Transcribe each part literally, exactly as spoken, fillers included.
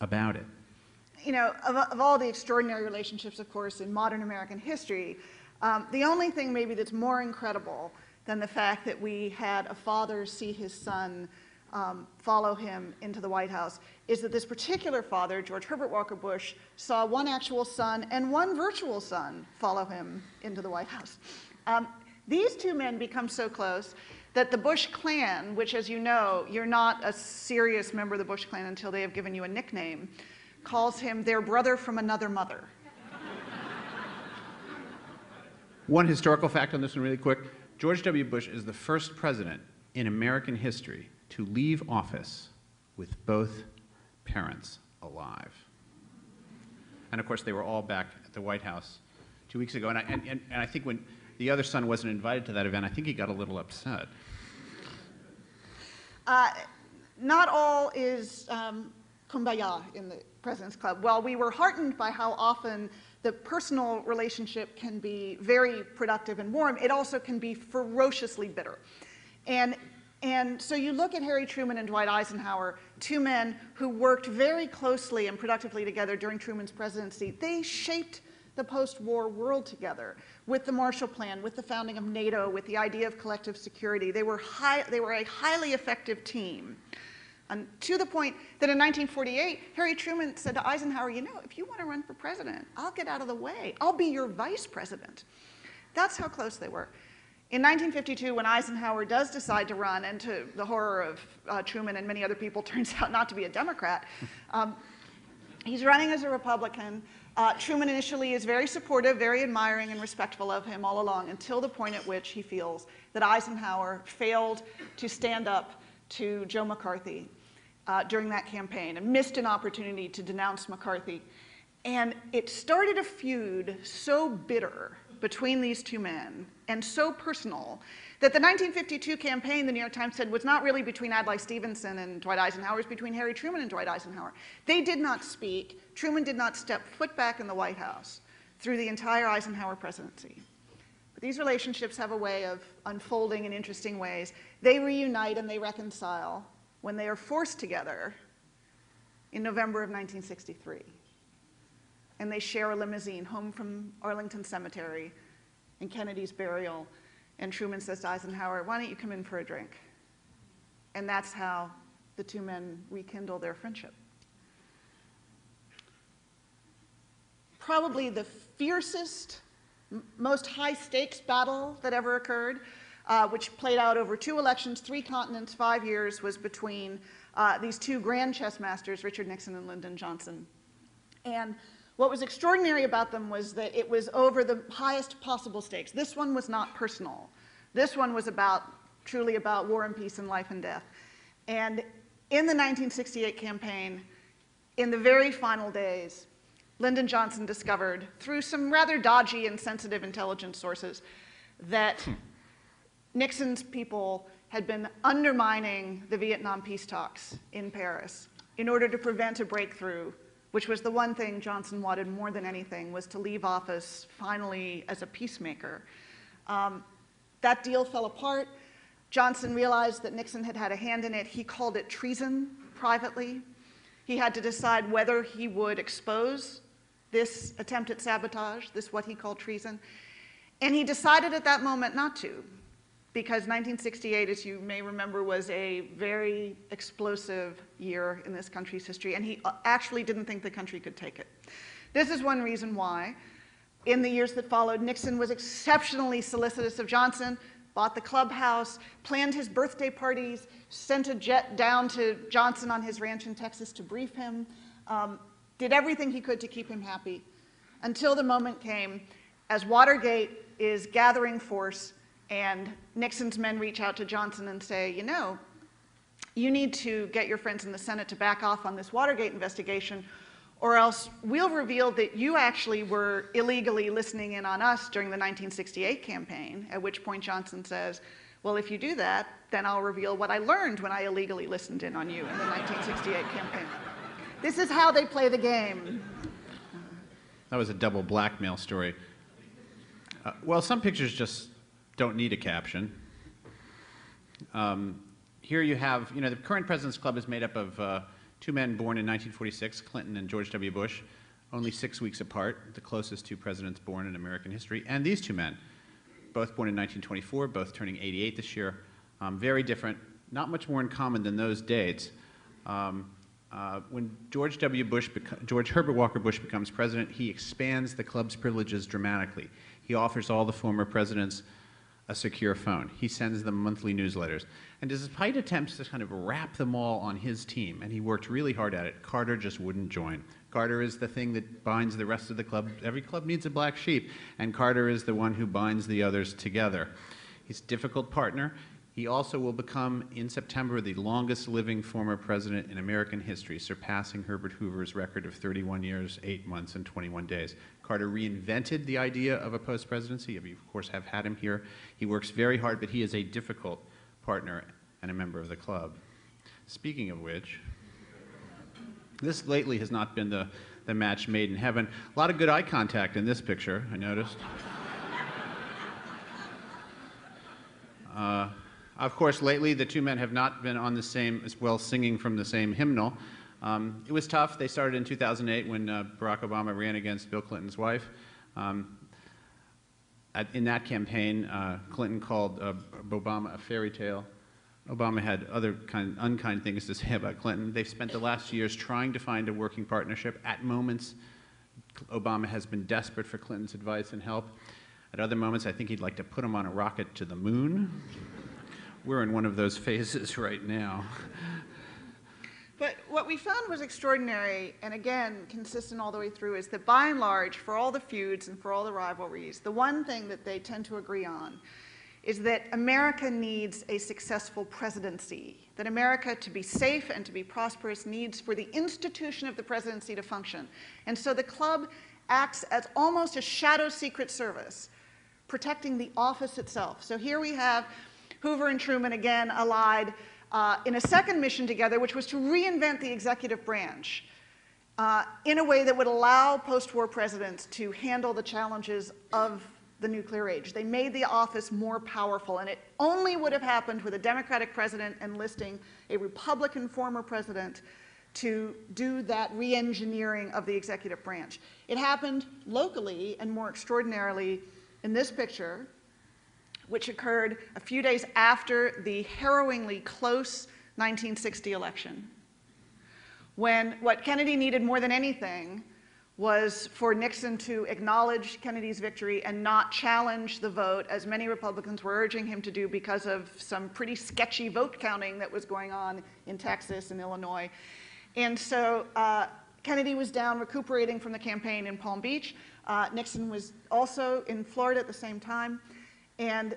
about it? You know, of, of all the extraordinary relationships, of course, in modern American history, um, the only thing maybe that's more incredible than the fact that we had a father see his son um, follow him into the White House is that this particular father, George Herbert Walker Bush, saw one actual son and one virtual son follow him into the White House. Um, these two men become so close that the Bush clan, which, as you know, you're not a serious member of the Bush clan until they have given you a nickname, calls him their brother from another mother. One historical fact on this one really quick. George W. Bush is the first president in American history to leave office with both parents alive. And of course, they were all back at the White House two weeks ago. And I, and, and, and I think when the other son wasn't invited to that event, I think he got a little upset. Uh, not all is um, kumbaya in the President's Club. While we were heartened by how often the personal relationship can be very productive and warm, it also can be ferociously bitter. And, and so you look at Harry Truman and Dwight Eisenhower, two men who worked very closely and productively together during Truman's presidency. They shaped the post-war world together, with the Marshall Plan, with the founding of NATO, with the idea of collective security. They were, high, they were a highly effective team, and to the point that in nineteen forty-eight, Harry Truman said to Eisenhower, you know, if you want to run for president, I'll get out of the way. I'll be your vice president. That's how close they were. In nineteen fifty-two, when Eisenhower does decide to run, and to the horror of uh, Truman and many other people, turns out not to be a Democrat, um, he's running as a Republican. Uh, Truman initially is very supportive, very admiring and respectful of him all along, until the point at which he feels that Eisenhower failed to stand up to Joe McCarthy uh, during that campaign and missed an opportunity to denounce McCarthy. And it started a feud so bitter between these two men and so personal that the nineteen fifty-two campaign, the New York Times said, was not really between Adlai Stevenson and Dwight Eisenhower, it was between Harry Truman and Dwight Eisenhower. They did not speak. Truman did not step foot back in the White House through the entire Eisenhower presidency. But these relationships have a way of unfolding in interesting ways. They reunite and they reconcile when they are forced together in November of nineteen sixty-three. And they share a limousine home from Arlington Cemetery and Kennedy's burial. And Truman says to Eisenhower, why don't you come in for a drink? And that's how the two men rekindle their friendship. Probably the fiercest, most high-stakes battle that ever occurred, uh, which played out over two elections, three continents, five years, was between uh, these two grand chess masters, Richard Nixon and Lyndon Johnson. And what was extraordinary about them was that it was over the highest possible stakes. This one was not personal. This one was about, truly about war and peace and life and death. And in the nineteen sixty-eight campaign, in the very final days, Lyndon Johnson discovered, through some rather dodgy and sensitive intelligence sources, that hmm. Nixon's people had been undermining the Vietnam peace talks in Paris in order to prevent a breakthrough, which was the one thing Johnson wanted more than anything, was to leave office finally as a peacemaker. Um, that deal fell apart. Johnson realized that Nixon had had a hand in it. He called it treason privately. He had to decide whether he would expose this attempt at sabotage, this what he called treason. And he decided at that moment not to, because nineteen sixty-eight, as you may remember, was a very explosive year in this country's history, and he actually didn't think the country could take it. This is one reason why, in the years that followed, Nixon was exceptionally solicitous of Johnson, bought the clubhouse, planned his birthday parties, sent a jet down to Johnson on his ranch in Texas to brief him, um, did everything he could to keep him happy, until the moment came, as Watergate is gathering force, and Nixon's men reach out to Johnson and say, you know, you need to get your friends in the Senate to back off on this Watergate investigation, or else we'll reveal that you actually were illegally listening in on us during the nineteen sixty-eight campaign, at which point Johnson says, well, if you do that, then I'll reveal what I learned when I illegally listened in on you in the nineteen sixty-eight campaign. This is how they play the game. That was a double blackmail story. Uh, well, some pictures just don't need a caption. Um, here you have, you know, the current President's Club is made up of uh, two men born in nineteen forty-six, Clinton and George W. Bush, only six weeks apart, the closest two presidents born in American history, and these two men, both born in nineteen twenty-four, both turning eighty-eight this year, um, very different, not much more in common than those dates. Um, uh, when George W. Bush, George Herbert Walker Bush becomes president, he expands the club's privileges dramatically. He offers all the former presidents a secure phone. He sends them monthly newsletters. And despite attempts to kind of wrap them all on his team, and he worked really hard at it, Carter just wouldn't join. Carter is the thing that binds the rest of the club. Every club needs a black sheep, and Carter is the one who binds the others together. He's a difficult partner. He also will become, in September, the longest living former president in American history, surpassing Herbert Hoover's record of thirty-one years, eight months, and twenty-one days. Carter reinvented the idea of a post-presidency. We, of course, have had him here. He works very hard, but he is a difficult partner and a member of the club. Speaking of which, this lately has not been the, the match made in heaven. A lot of good eye contact in this picture, I noticed. Uh, Of course, lately, the two men have not been on the same, as well singing from the same hymnal. Um, it was tough. They started in two thousand eight when uh, Barack Obama ran against Bill Clinton's wife. Um, at, in that campaign, uh, Clinton called uh, Obama a fairy tale. Obama had other kind, unkind things to say about Clinton. They've spent the last years trying to find a working partnership. At moments, Obama has been desperate for Clinton's advice and help. At other moments, I think he'd like to put him on a rocket to the moon. We're in one of those phases right now. But what we found was extraordinary, and again, consistent all the way through, is that by and large, for all the feuds and for all the rivalries, the one thing that they tend to agree on is that America needs a successful presidency, that America, to be safe and to be prosperous, needs for the institution of the presidency to function. And so the club acts as almost a shadow secret service, protecting the office itself. So here we have Hoover and Truman again allied uh, in a second mission together, which was to reinvent the executive branch uh, in a way that would allow post-war presidents to handle the challenges of the nuclear age. They made the office more powerful, and it only would have happened with a Democratic president enlisting a Republican former president to do that re-engineering of the executive branch. It happened locally and more extraordinarily in this picture, which occurred a few days after the harrowingly close nineteen sixty election, when what Kennedy needed more than anything was for Nixon to acknowledge Kennedy's victory and not challenge the vote, as many Republicans were urging him to do because of some pretty sketchy vote counting that was going on in Texas and Illinois. And so uh, Kennedy was down recuperating from the campaign in Palm Beach. Uh, Nixon was also in Florida at the same time. And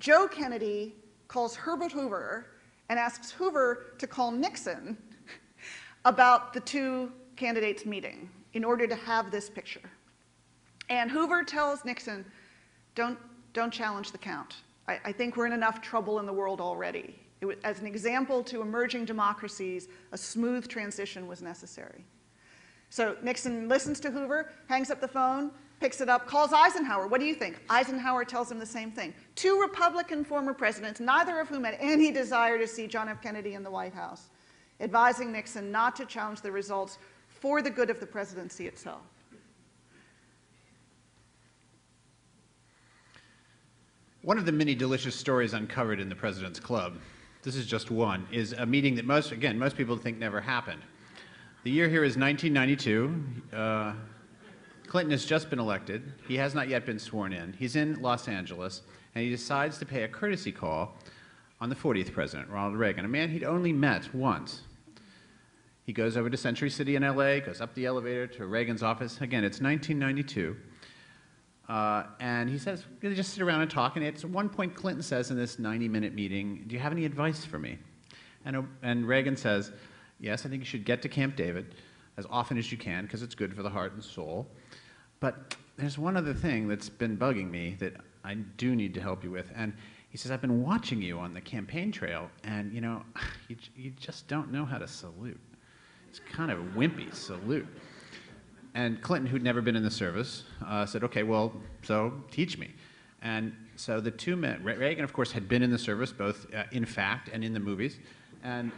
Joe Kennedy calls Herbert Hoover and asks Hoover to call Nixon about the two candidates meeting in order to have this picture. And Hoover tells Nixon, don't, don't challenge the count. I, I think we're in enough trouble in the world already. It was, as an example to emerging democracies, a smooth transition was necessary. So Nixon listens to Hoover, hangs up the phone, picks it up, calls Eisenhower. What do you think? Eisenhower tells him the same thing. Two Republican former presidents, neither of whom had any desire to see John F. Kennedy in the White House, advising Nixon not to challenge the results for the good of the presidency itself. One of the many delicious stories uncovered in the President's Club, this is just one, is a meeting that most, again, most people think never happened. The year here is nineteen ninety-two. Uh, Clinton has just been elected. He has not yet been sworn in. He's in Los Angeles, and he decides to pay a courtesy call on the fortieth president, Ronald Reagan, a man he'd only met once. He goes over to Century City in L A, goes up the elevator to Reagan's office. Again, it's nineteen ninety-two. Uh, and he says, they just sit around and talk. And at one point, Clinton says in this ninety-minute meeting, do you have any advice for me? And, and Reagan says, yes, I think you should get to Camp David as often as you can, because it's good for the heart and soul. But there's one other thing that's been bugging me that I do need to help you with. And he says, I've been watching you on the campaign trail, and you know, you, you just don't know how to salute. It's kind of a wimpy salute. And Clinton, who'd never been in the service, uh, said, okay, well, so teach me. And so the two men, Reagan, of course, had been in the service, both uh, in fact and in the movies. And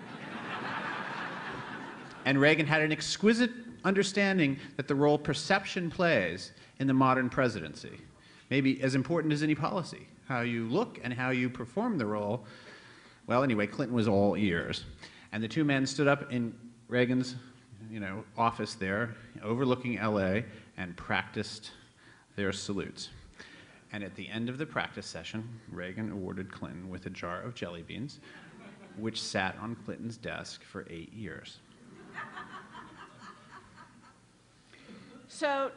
And Reagan had an exquisite understanding that the role perception plays in the modern presidency, maybe as important as any policy, how you look and how you perform the role. Well, anyway, Clinton was all ears. And the two men stood up in Reagan's you know, office there, overlooking L A, and practiced their salutes. And at the end of the practice session, Reagan awarded Clinton with a jar of jelly beans, which sat on Clinton's desk for eight years. So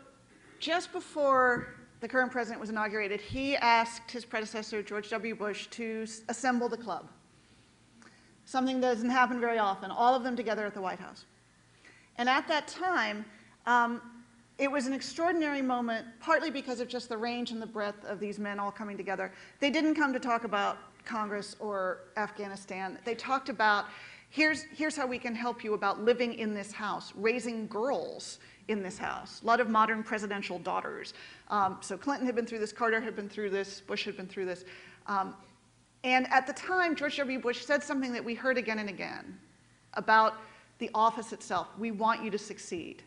just before the current president was inaugurated, he asked his predecessor, George W. Bush, to assemble the club, something that doesn't happen very often, all of them together at the White House. And at that time, um, it was an extraordinary moment, partly because of just the range and the breadth of these men all coming together. They didn't come to talk about Congress or Afghanistan. They talked about, here's, here's how we can help you about living in this house, raising girls in this house, a lot of modern presidential daughters. Um, so Clinton had been through this, Carter had been through this, Bush had been through this. Um, and at the time, George W. Bush said something that we heard again and again about the office itself. We want you to succeed.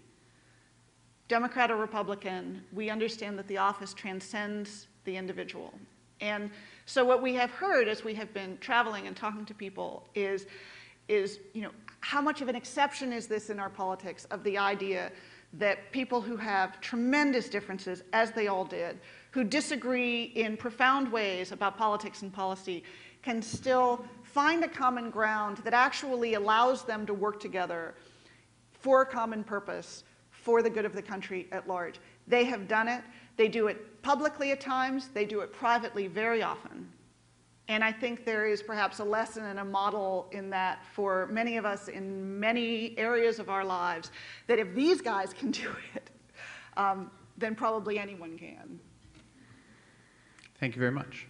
Democrat or Republican, we understand that the office transcends the individual. And so what we have heard as we have been traveling and talking to people is, is you know, how much of an exception is this in our politics of the idea that people who have tremendous differences, as they all did, who disagree in profound ways about politics and policy, can still find a common ground that actually allows them to work together for a common purpose, for the good of the country at large. They have done it. They do it publicly at times. They do it privately very often. And I think there is perhaps a lesson and a model in that for many of us in many areas of our lives, that if these guys can do it, um, then probably anyone can. Thank you very much.